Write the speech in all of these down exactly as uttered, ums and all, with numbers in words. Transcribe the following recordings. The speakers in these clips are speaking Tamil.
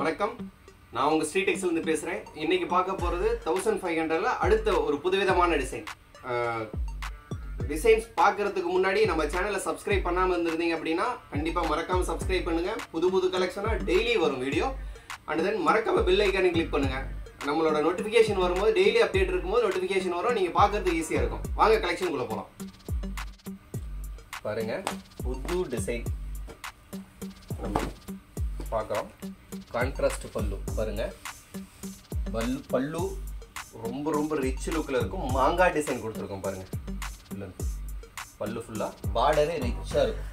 வணக்கம் நான் உங்க ஸ்ரீ டெக்ஸ்ல இருந்து பேசுறேன் இன்னைக்கு பார்க்க போறது fifteen hundred ல அடுத்த ஒரு புதுவிதமான டிசைன் டிசைன்ஸ் பார்க்கிறதுக்கு முன்னாடி நம்ம சேனலை சப்ஸ்கிரைப் பண்ணாம இருந்தீங்க அப்படினா கண்டிப்பா மறக்காம சப்ஸ்கிரைப் பண்ணுங்க புது புது கலெக்ஷனா டெய்லி வரும் வீடியோ and then மறக்காம பெல் ஐகானை கிளிக் பண்ணுங்க நம்மளோட நோட்டிபிகேஷன் வரும்போது டெய்லி அப்டேட் இருக்கும்போது நோட்டிபிகேஷன் வரும் நீங்க பார்க்கிறதுக்கு ஈஸியா இருக்கும் வாங்க கலெக்ஷனுக்குள்ள போலாம் பாருங்க புது டிசைன் பார்க்கறோம் கான்ட்ராஸ்ட் பல்லு பாருங்க பல்லு பல்லு ரொம்ப ரொம்ப ரிச் லுக்ல இருக்கும் மாங்கா டிசைன் கொடுத்திருக்கோம் பாருங்க பல்லு ஃபுல்லா பார்டரே ரிச்சா இருக்கும்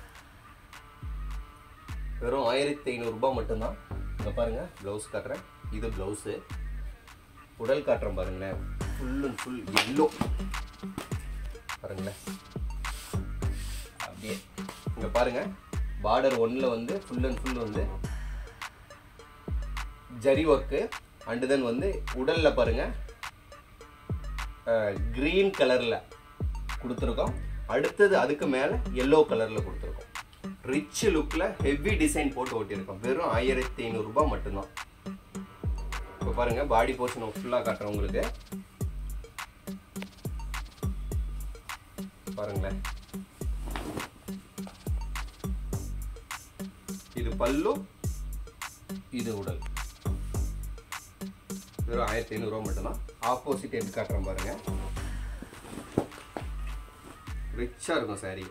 வெறும் fifteen hundred ரூபாய் மட்டும் தான் இங்க பாருங்க ப்ளவுஸ் காட்றேன் இது ப்ளவுஸ் உடல் காட்றேன் பாருங்க ஃபுல் அண்ட் ஃபுல் yellow பாருங்க அப்படியே இங்க பாருங்க border one la vande full and full vande jari work and then vande udal la parunga green color la kuduthirukkom adutha adukku mele yellow color la kuduthirukkom rich look la heavy design potu ottirukkom verum fifteen hundred rupees mattum dhaan ipo parunga body portion full ah kaatran ungalku parunga இது பல்லு இது உடல் வெறும் fifteen hundred ரூபாய் மட்டும் தான் ஆப்போசிட் எண்ட் காட்றோம் பாருங்க ரிச்சா இருக்கும் saree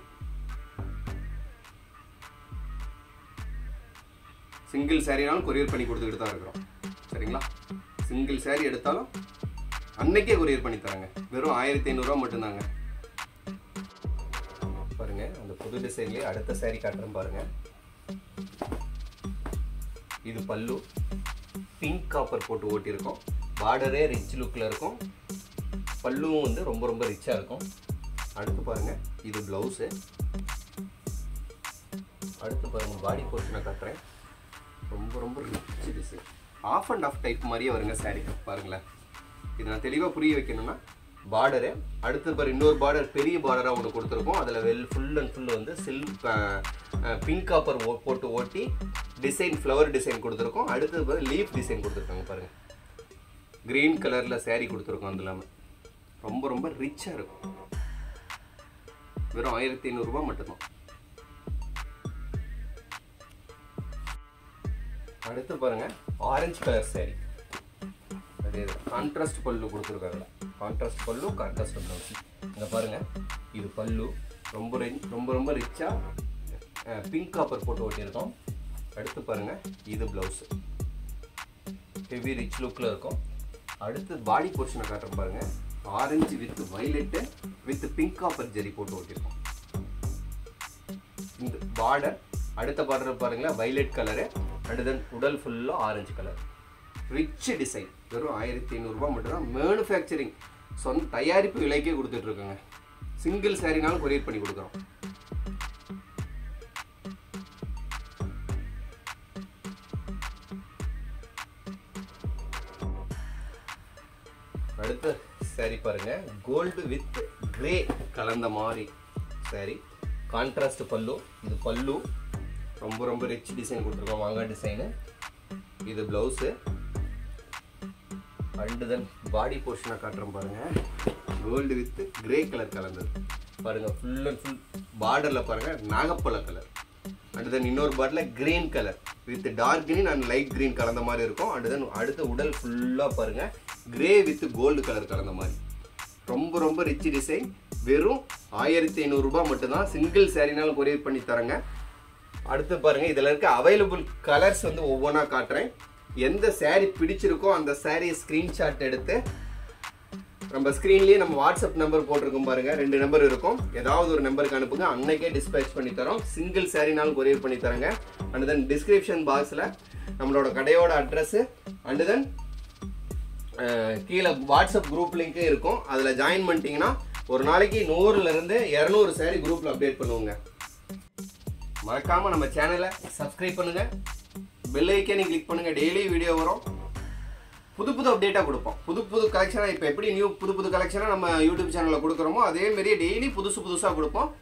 சிங்கிள் சாரீனாலும் courier பண்ணி கொடுத்துட்டு தான் இருக்கோம் சரிங்களா சிங்கிள் saree எடுத்தாலும் அன்னைக்கே courier பண்ணி தராங்க வெறும் fifteen hundred ரூபாய் மட்டும் தாங்க பாருங்க அந்த புது டிசைன்லயே அடுத்த saree காட்றோம் பாருங்க இது பல்லு pink copper போட்டு ஓட்டி இருக்கும் பார்டரே ரிச் லுக்ல இருக்கும் பல்லுவும் வந்து ரொம்ப ரொம்ப ரிச்சா இருக்கும் அடுத்து பாருங்க இது ப்ளவுஸ் அடுத்து பாருங்க பாடி போர்ஷனை காட்றேன் ரொம்ப ரொம்ப rich design half and half type மாதிரியே வருங்க saree பாருங்களே இது நான் தெளிவா புரிய வைக்கணும்னா பார்டரே அடுத்து பாரு இன்னொரு பார்டர் பெரிய பார்டரா உங்களுக்கு கொடுத்திருக்கோம் அதுல வெல் ஃபுல் அண்ட் ஃபுல் வந்து சில்வர் பிங்க் காப்பர் போட்டு ஓட்டி டிசைன் ஃப்ளவர் டிசைன் கொடுத்திருக்கோம் அடுத்து பாரு லீஃப் டிசைன் கொடுத்திருக்காங்க பாருங்க green கலர்ல saree கொடுத்திருக்கோம் அதெல்லாம் ரொம்ப ரொம்ப ரிச்சா இருக்கும் வெறும் fifteen hundred ரூபாய் மட்டும் தான் அடுத்து பாருங்க orange கலர் saree அதே கான்ட்ராஸ்ட் பல்லு கொடுத்திருக்காங்க கான்ட்ராஸ்ட் பல்லு கான்ட்ராஸ்ட் ப்ளவுஸ் இங்க பாருங்க இது பல்லு ரொம்ப ரொம்ப ரொம்ப ரிச்சா பிங்க் காப்பர் போட்டு ஓட்டி இருக்கோம் அடுத்து பாருங்க இது ப்ளவுஸ் ஹெவி ரிச் லுக்ல இருக்கும் அடுத்து பாடி போர்ஷனை காட்றேன் பாருங்க orange with violet with pink copper zari போட்டு ஓட்டி இருக்கோம் இந்த பார்டர் அடுத்த பார்டர் பாருங்க வயலட் கலர் அண்ட் தென் உடல் ஃபுல்லா ஆரஞ்சு கலர் ரிச் டிசைன் வெறும் fifteen hundred ரூபாய் மட்டும்தான் manufacturing சொந்த தயாரிப்பு விலைக்கே கொடுத்துட்டு இருக்காங்க சிங்கிள் சாரினாலும் courier பண்ணி கொடுக்குறோம் அடுத்து சாரி பாருங்க கோல்டு வித் கிரே கலந்த மாதிரி சாரி கான்ட்ராஸ்ட் பல்லு இது பல்லு ரொம்ப ரொம்ப ரிச் டிசைன் கொடுத்துருக்கோம் வாங்கா டிசைன் இது ப்ளவுஸ் அண்ட் தென் பாடி போர்ஷனை காட்டுறோம் பாருங்க கோல்டு வித் கிரே கலர் கலந்தது பாருங்க ஃபுல் அண்ட் ஃபுல் பார்டரில் பாருங்க நாகப்பழ கலர் அண்ட் தென் இன்னொரு பார்டரில் green colour with dark green and light green கலந்த மாதிரி இருக்கும் அண்ட் தென் அடுத்த உடல் ஃபுல்லாக பாருங்க கிரே வித் கோல்டு கலர் கலந்த மாதிரி ரொம்ப ரொம்ப ரிச் டிசைன் வெறும் ஆயிரத்தி ஐநூறு ரூபாய் மட்டும்தான் சிங்கிள் சாரினாலும் கொரியர் பண்ணி தரங்க அடுத்து பாருங்க இதில் இருக்க அவைலபிள் கலர்ஸ் வந்து ஒவ்வொன்றா காட்டுறேன் எந்த சாரி பிடிச்சிருக்கோ அந்த சாரியை ஸ்க்ரீன்ஷாட் எடுத்து நம்ம ஸ்க்ரீன்லேயே நம்ம வாட்ஸ்அப் நம்பர் போட்டிருக்கோம் பாருங்க ரெண்டு நம்பர் இருக்கும் ஏதாவது ஒரு நம்பருக்கு அனுப்புங்க அன்னைக்கே டிஸ்பேச் பண்ணி தரோம் சிங்கிள் சாரினாலும் கொரியர் பண்ணி தரங்க அண்ட் தென் டிஸ்கிரிப்ஷன் பாக்ஸில் நம்மளோட கடையோட அட்ரஸ்ஸு அண்ட் தென் கீழே வாட்ஸ்அப் குரூப் லிங்க்கு இருக்கும் அதில் ஜாயின் பண்ணிட்டீங்கன்னா ஒரு நாளைக்கு நூறுலேருந்து இரநூறு சாரி குரூப்பில் அப்டேட் பண்ணுவோங்க மறக்காம நம்ம சேனலை சப்ஸ்கிரைப் பண்ணுங்க பெல் ஐகானை கிளிக் பண்ணுங்க டெய்லி வீடியோ வரும் புது புது அப்டேட்டாக கொடுப்போம் புது புது கலெக்ஷனாக இப்போ எப்படி நியூ புது புது கலெக்ஷனாக நம்ம யூடியூப் சேனலில் கொடுக்குறோமோ அதேமாரி டெய்லி புதுசு புதுசாக கொடுப்போம்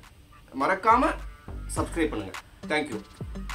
மறக்காமல் சப்ஸ்கிரைப் பண்ணுங்கள் தேங்க்யூ